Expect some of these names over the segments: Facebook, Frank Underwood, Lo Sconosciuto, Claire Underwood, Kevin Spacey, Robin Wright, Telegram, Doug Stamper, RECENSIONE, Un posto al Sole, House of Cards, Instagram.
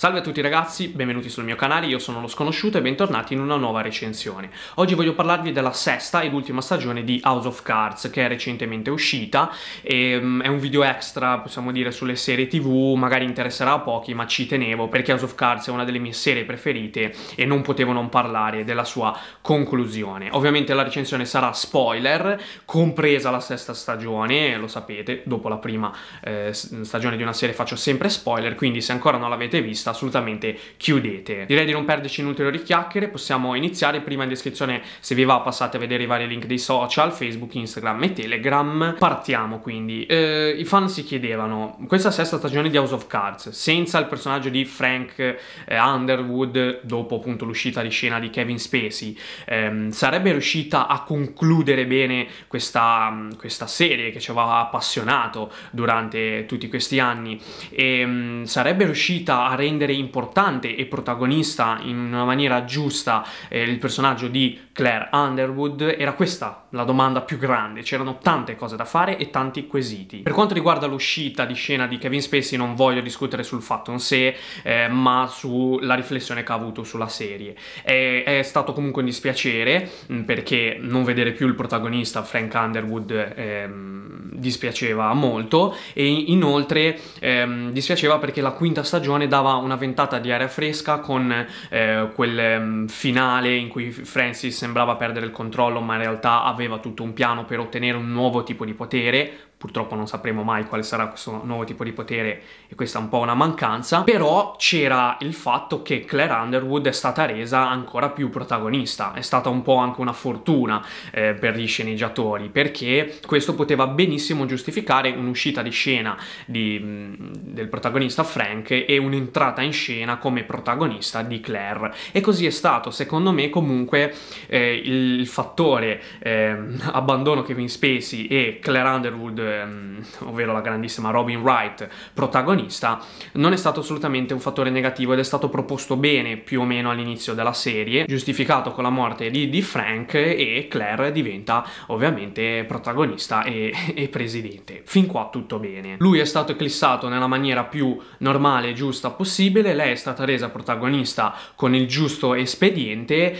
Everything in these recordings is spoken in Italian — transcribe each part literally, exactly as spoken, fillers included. Salve a tutti ragazzi, benvenuti sul mio canale, io sono Lo Sconosciuto e bentornati in una nuova recensione. Oggi voglio parlarvi della sesta ed ultima stagione di House of Cards, che è recentemente uscita e um, è un video extra, possiamo dire, sulle serie tv, magari interesserà a pochi, ma ci tenevo perché House of Cards è una delle mie serie preferite e non potevo non parlare della sua conclusione. Ovviamente la recensione sarà spoiler, compresa la sesta stagione, lo sapete, dopo la prima eh, stagione di una serie faccio sempre spoiler, quindi se ancora non l'avete vista assolutamente chiudete. Direi di non perderci in ulteriori chiacchiere, possiamo iniziare. Prima in descrizione, se vi va, passate a vedere i vari link dei social, Facebook, Instagram e Telegram. Partiamo quindi. Eh, I fan si chiedevano: questa sesta stagione di House of Cards, senza il personaggio di Frank eh, Underwood, dopo appunto l'uscita di scena di Kevin Spacey, ehm, sarebbe riuscita a concludere bene questa, questa serie che ci aveva appassionato durante tutti questi anni e mh, sarebbe riuscita a rendere importante e protagonista in una maniera giusta eh, il personaggio di Claire Underwood? Era questa la domanda più grande, c'erano tante cose da fare e tanti quesiti. Per quanto riguarda l'uscita di scena di Kevin Spacey non voglio discutere sul fatto in sé, eh, ma sulla riflessione che ha avuto sulla serie. È, è stato comunque un dispiacere, perché non vedere più il protagonista Frank Underwood ehm, dispiaceva molto, e inoltre ehm, dispiaceva perché la quinta stagione dava una ventata di aria fresca con eh, quel ehm, finale in cui Francis sembrava perdere il controllo, ma in realtà aveva tutto un piano per ottenere un nuovo tipo di potere. Purtroppo non sapremo mai quale sarà questo nuovo tipo di potere e questa è un po' una mancanza, però c'era il fatto che Claire Underwood è stata resa ancora più protagonista, è stata un po' anche una fortuna eh, per gli sceneggiatori, perché questo poteva benissimo giustificare un'uscita di scena di, del protagonista Frank e un'entrata in scena come protagonista di Claire, e così è stato. Secondo me comunque eh, il fattore eh, abbandono Kevin Spacey e Claire Underwood, ovvero la grandissima Robin Wright protagonista, non è stato assolutamente un fattore negativo ed è stato proposto bene più o meno all'inizio della serie, giustificato con la morte di, di Frank, e Claire diventa ovviamente protagonista e, e presidente. Fin qua tutto bene. Lui è stato eclissato nella maniera più normale e giusta possibile, lei è stata resa protagonista con il giusto espediente.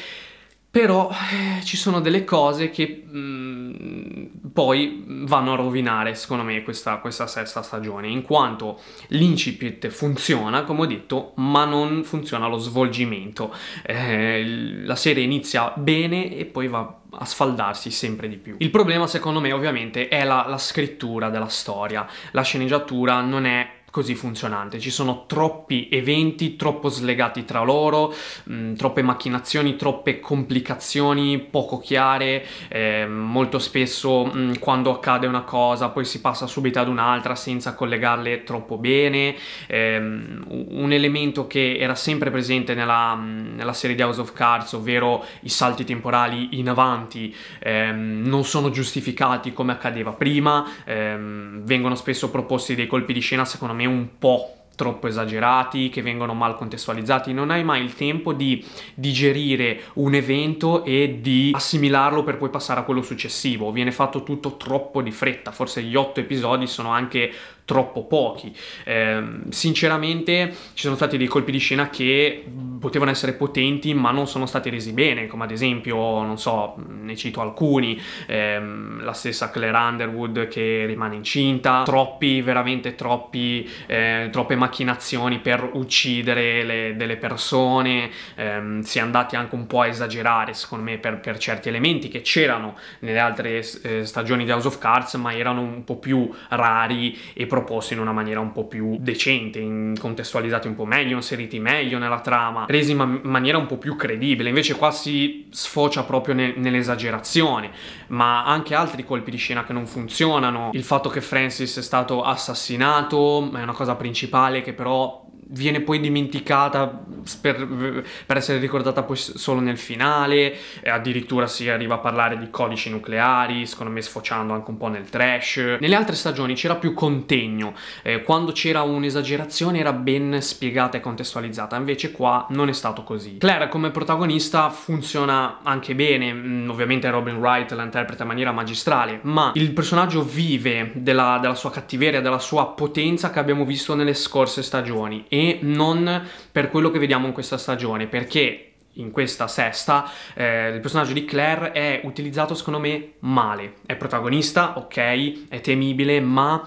Però eh, ci sono delle cose che mh, poi vanno a rovinare, secondo me, questa, questa sesta stagione, in quanto l'incipit funziona, come ho detto, ma non funziona lo svolgimento. Eh, la serie inizia bene e poi va a sfaldarsi sempre di più. Il problema, secondo me, ovviamente, è la, la scrittura della storia. La sceneggiatura non è così funzionante, ci sono troppi eventi, troppo slegati tra loro, mh, troppe macchinazioni, troppe complicazioni poco chiare, eh, molto spesso mh, quando accade una cosa poi si passa subito ad un'altra senza collegarle troppo bene. Eh, un elemento che era sempre presente nella, nella serie di House of Cards, ovvero i salti temporali in avanti, eh, non sono giustificati come accadeva prima, eh, vengono spesso proposti dei colpi di scena secondo me un po' troppo esagerati, che vengono mal contestualizzati, non hai mai il tempo di digerire un evento e di assimilarlo per poi passare a quello successivo, viene fatto tutto troppo di fretta, forse gli otto episodi sono anche troppo pochi. Eh, sinceramente ci sono stati dei colpi di scena che potevano essere potenti ma non sono stati resi bene, come ad esempio, non so, ne cito alcuni, ehm, la stessa Claire Underwood che rimane incinta, troppi, veramente troppi, eh, troppe macchinazioni per uccidere le, delle persone, ehm, si è andati anche un po' a esagerare secondo me per, per certi elementi che c'erano nelle altre eh, stagioni di House of Cards, ma erano un po' più rari e proprio proposti in una maniera un po' più decente, contestualizzati un po' meglio, inseriti meglio nella trama, resi in man maniera un po' più credibile. Invece qua si sfocia proprio ne nell'esagerazione, ma anche altri colpi di scena che non funzionano. Il fatto che Francis è stato assassinato è una cosa principale che però viene poi dimenticata per, per essere ricordata poi solo nel finale, e addirittura si arriva a parlare di codici nucleari, secondo me sfociando anche un po' nel trash. Nelle altre stagioni c'era più contegno, eh, quando c'era un'esagerazione era ben spiegata e contestualizzata, invece qua non è stato così. Claire come protagonista funziona anche bene, mm, ovviamente Robin Wright la interpreta in maniera magistrale, ma il personaggio vive della, della sua cattiveria, della sua potenza che abbiamo visto nelle scorse stagioni, e non per quello che vediamo in questa stagione, perché in questa sesta eh, il personaggio di Claire è utilizzato secondo me male. È protagonista, ok, è temibile, ma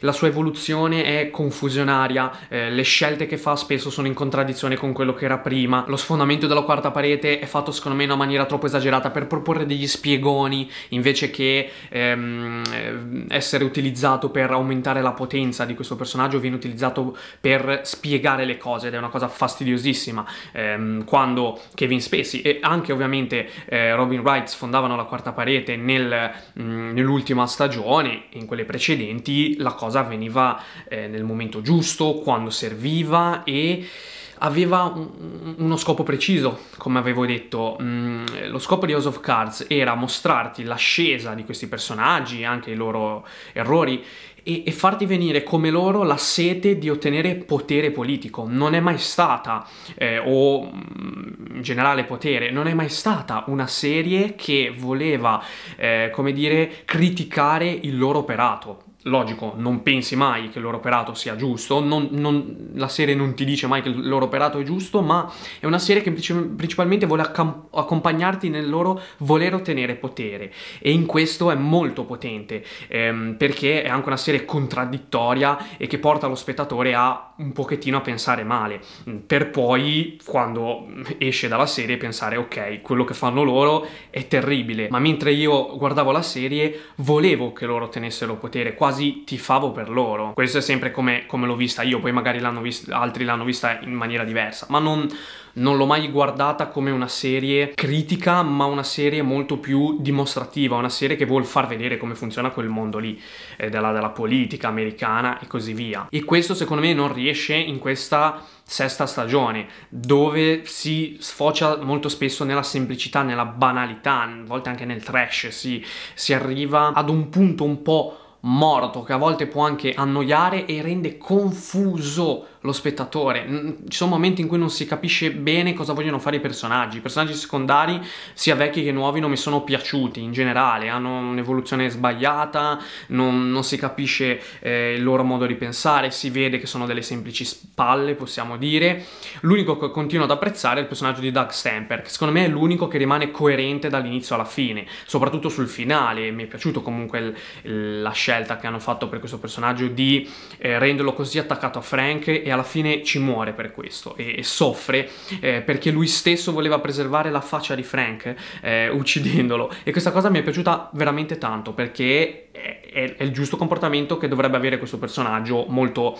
la sua evoluzione è confusionaria, eh, le scelte che fa spesso sono in contraddizione con quello che era prima, lo sfondamento della quarta parete è fatto secondo me in una maniera troppo esagerata per proporre degli spiegoni invece che ehm, essere utilizzato per aumentare la potenza di questo personaggio. Viene utilizzato per spiegare le cose ed è una cosa fastidiosissima. Ehm, quando Kevin Spacey e anche ovviamente eh, Robin Wright sfondavano la quarta parete nel, nell'ultima stagione, in quelle precedenti la cosa avveniva eh, nel momento giusto, quando serviva, e aveva un, uno scopo preciso, come avevo detto. Mm, lo scopo di House of Cards era mostrarti l'ascesa di questi personaggi, anche i loro errori, e, e farti venire come loro la sete di ottenere potere politico. Non è mai stata, eh, o in generale potere, non è mai stata una serie che voleva, eh, come dire, criticare il loro operato. Logico, non pensi mai che il loro operato sia giusto, non, non, la serie non ti dice mai che il loro operato è giusto, ma è una serie che principalmente vuole accompagnarti nel loro voler ottenere potere, e in questo è molto potente, ehm, perché è anche una serie contraddittoria e che porta lo spettatore a un pochettino a pensare male, per poi quando esce dalla serie pensare ok, quello che fanno loro è terribile, ma mentre io guardavo la serie volevo che loro ottenessero potere, quasi tifavo per loro. Questo è sempre come, come l'ho vista io, poi magari l'hanno vista, altri l'hanno vista in maniera diversa, ma non, non l'ho mai guardata come una serie critica, ma una serie molto più dimostrativa, una serie che vuol far vedere come funziona quel mondo lì, eh, della, della politica americana e così via. E questo secondo me non riesce in questa sesta stagione, dove si sfocia molto spesso nella semplicità, nella banalità, a volte anche nel trash, si, si arriva ad un punto un po' morto, che a volte può anche annoiare e rende confuso lo spettatore. Ci sono momenti in cui non si capisce bene cosa vogliono fare i personaggi. I personaggi secondari, sia vecchi che nuovi, non mi sono piaciuti in generale, hanno un'evoluzione sbagliata, non, non si capisce eh, il loro modo di pensare, si vede che sono delle semplici spalle, possiamo dire. L'unico che continuo ad apprezzare è il personaggio di Doug Stamper, che secondo me è l'unico che rimane coerente dall'inizio alla fine, soprattutto sul finale. Mi è piaciuto comunque il, il, la scelta che hanno fatto per questo personaggio di eh, renderlo così attaccato a Frank, e alla fine ci muore per questo e, e soffre eh, perché lui stesso voleva preservare la faccia di Frank eh, uccidendolo, e questa cosa mi è piaciuta veramente tanto, perché è, è, è il giusto comportamento che dovrebbe avere questo personaggio molto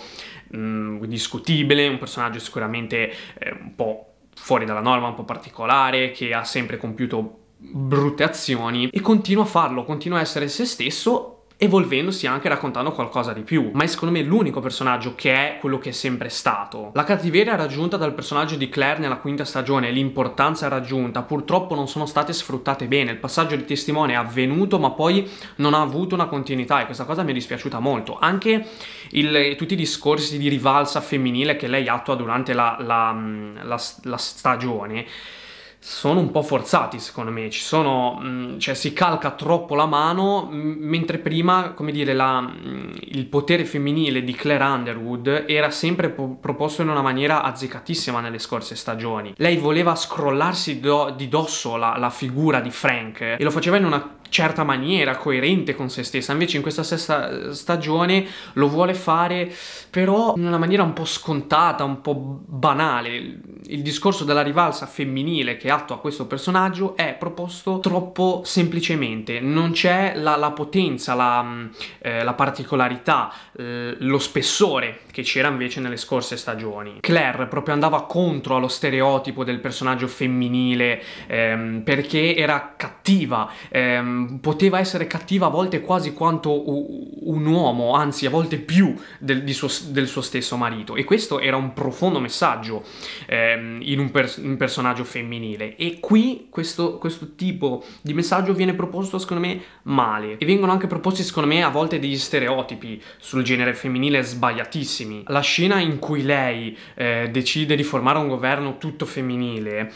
mh, discutibile, un personaggio sicuramente eh, un po' fuori dalla norma, un po' particolare, che ha sempre compiuto brutte azioni e continua a farlo, continua a essere se stesso, evolvendosi anche, raccontando qualcosa di più. Ma è secondo me l'unico personaggio che è quello che è sempre stato. La cattiveria raggiunta dal personaggio di Claire nella quinta stagione, l'importanza raggiunta, purtroppo non sono state sfruttate bene. Il passaggio di testimone è avvenuto, ma poi non ha avuto una continuità, e questa cosa mi è dispiaciuta molto. Anche il, tutti i discorsi di rivalsa femminile che lei attua durante la, la, la, la stagione sono un po' forzati, secondo me. Ci sono, cioè, si calca troppo la mano, mentre prima, come dire, la, il potere femminile di Claire Underwood era sempre proposto in una maniera azzecatissima nelle scorse stagioni. Lei voleva scrollarsi do, di dosso la, la figura di Frank, e lo faceva in una certa maniera, coerente con se stessa. Invece in questa sesta stagione lo vuole fare però in una maniera un po' scontata, un po' banale. Il discorso della rivalsa femminile che attua questo personaggio è proposto troppo semplicemente, non c'è la, la potenza, la, eh, la particolarità, eh, lo spessore che c'era invece nelle scorse stagioni. Claire proprio andava contro allo stereotipo del personaggio femminile, ehm, perché era cattiva, ehm, poteva essere cattiva a volte quasi quanto un uomo, anzi a volte più del, di suo, del suo stesso marito, e questo era un profondo messaggio eh, ehm, in un, pers un personaggio femminile, e qui questo, questo tipo di messaggio viene proposto secondo me male, e vengono anche proposti secondo me a volte degli stereotipi sul genere femminile sbagliatissimi. La scena in cui lei eh, decide di formare un governo tutto femminile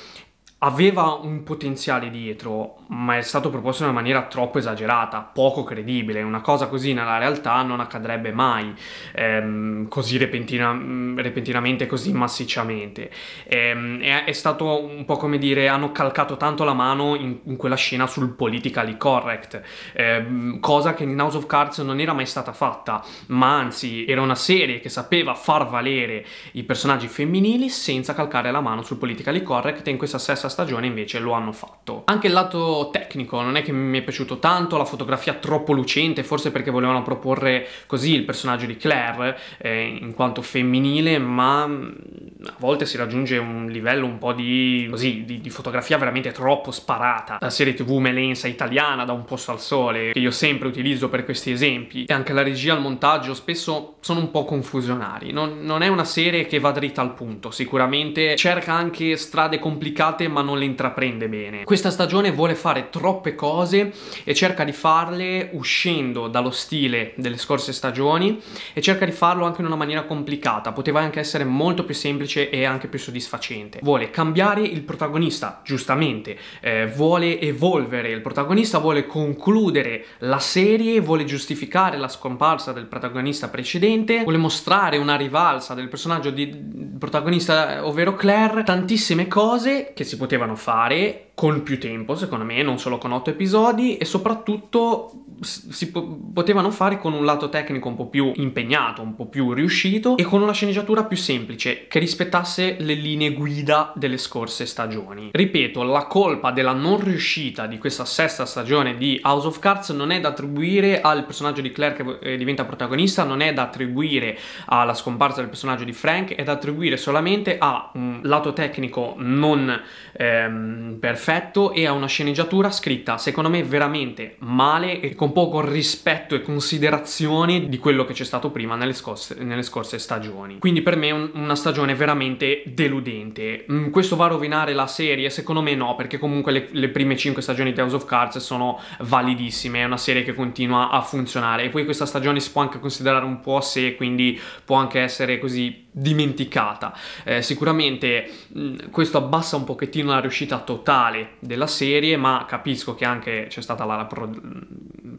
aveva un potenziale dietro, ma è stato proposto in una maniera troppo esagerata, poco credibile. Una cosa così nella realtà non accadrebbe mai, ehm, così repentina, repentinamente, così massicciamente. Ehm, è, è stato un po' come dire, hanno calcato tanto la mano in, in quella scena sul politically correct, ehm, cosa che in House of Cards non era mai stata fatta, ma anzi era una serie che sapeva far valere i personaggi femminili senza calcare la mano sul politically correct, e in questa stessa stagione invece lo hanno fatto. Anche il lato tecnico non è che mi è piaciuto tanto, la fotografia troppo lucente, forse perché volevano proporre così il personaggio di Claire eh, in quanto femminile, ma a volte si raggiunge un livello un po' di, così, di, di fotografia veramente troppo sparata. La serie tv melensa italiana Da un posto al sole, che io sempre utilizzo per questi esempi, e anche la regia, il montaggio spesso sono un po' confusionari. Non, non è una serie che va dritta al punto, sicuramente cerca anche strade complicate ma non le intraprende bene. Questa stagione vuole fare troppe cose e cerca di farle uscendo dallo stile delle scorse stagioni, e cerca di farlo anche in una maniera complicata. Poteva anche essere molto più semplice e anche più soddisfacente. Vuole cambiare il protagonista, giustamente, eh, vuole evolvere il protagonista, vuole concludere la serie, vuole giustificare la scomparsa del protagonista precedente, vuole mostrare una rivalsa del personaggio di protagonista, ovvero Claire. Tantissime cose che si potevano fare con più tempo, secondo me, non solo con otto episodi, e soprattutto si po potevano fare con un lato tecnico un po' più impegnato, un po' più riuscito, e con una sceneggiatura più semplice che rispettasse le linee guida delle scorse stagioni. Ripeto, la colpa della non riuscita di questa sesta stagione di House of Cards non è da attribuire al personaggio di Claire che eh, diventa protagonista, non è da attribuire alla scomparsa del personaggio di Frank, è da attribuire solamente a un lato tecnico non ehm, perfetto e a una sceneggiatura scritta secondo me veramente male e con poco rispetto e considerazione di quello che c'è stato prima nelle scorse, nelle scorse stagioni. Quindi per me è un, una stagione veramente deludente. Mm, questo va a rovinare la serie? Secondo me no, perché comunque le, le prime cinque stagioni di House of Cards sono validissime, è una serie che continua a funzionare, e poi questa stagione si può anche considerare un po' a sé, quindi può anche essere così dimenticata. Eh, sicuramente mh, questo abbassa un pochettino la riuscita totale della serie, ma capisco che anche c'è stata la, la pro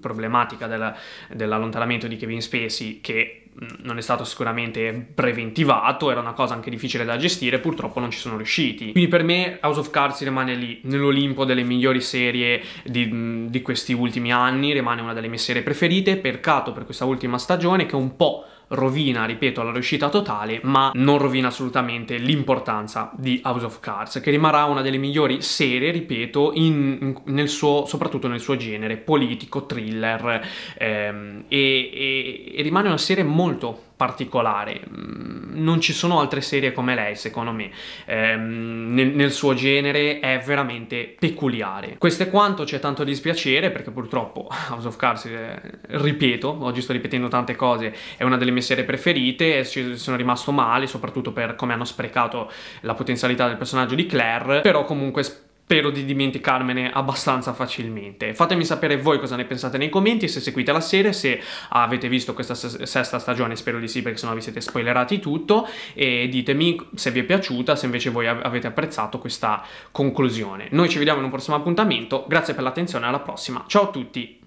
problematica del, dell'allontanamento di Kevin Spacey, che non è stato sicuramente preventivato, era una cosa anche difficile da gestire, purtroppo non ci sono riusciti. Quindi per me House of Cards rimane lì, nell'Olimpo delle migliori serie di, di questi ultimi anni, rimane una delle mie serie preferite. Peccato per questa ultima stagione che un po' rovina, ripeto, la riuscita totale, ma non rovina assolutamente l'importanza di House of Cards, che rimarrà una delle migliori serie, ripeto, in, in, nel suo, soprattutto nel suo genere politico, thriller, ehm, e, e, e rimane una serie molto particolare. Non ci sono altre serie come lei, secondo me, ehm, nel, nel suo genere è veramente peculiare. Questo è quanto, c'è tanto dispiacere perché purtroppo House of Cards, eh, ripeto, oggi sto ripetendo tante cose, è una delle mie serie preferite, ci sono rimasto male soprattutto per come hanno sprecato la potenzialità del personaggio di Claire, però comunque spero di dimenticarmene abbastanza facilmente. Fatemi sapere voi cosa ne pensate nei commenti, se seguite la serie, se avete visto questa sesta stagione, spero di sì perché sennò vi siete spoilerati tutto, e ditemi se vi è piaciuta, se invece voi avete apprezzato questa conclusione. Noi ci vediamo in un prossimo appuntamento, grazie per l'attenzione, alla prossima, ciao a tutti!